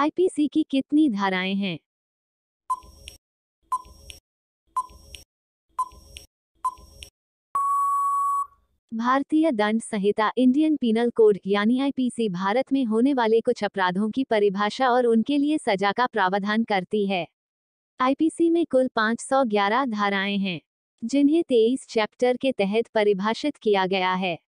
IPC की कितनी धाराएं हैं? भारतीय दंड संहिता इंडियन पीनल कोड यानी आईपीसी भारत में होने वाले कुछ अपराधों की परिभाषा और उनके लिए सजा का प्रावधान करती है। आईपीसी में कुल 511 धाराएं हैं, जिन्हें 23 चैप्टर के तहत परिभाषित किया गया है।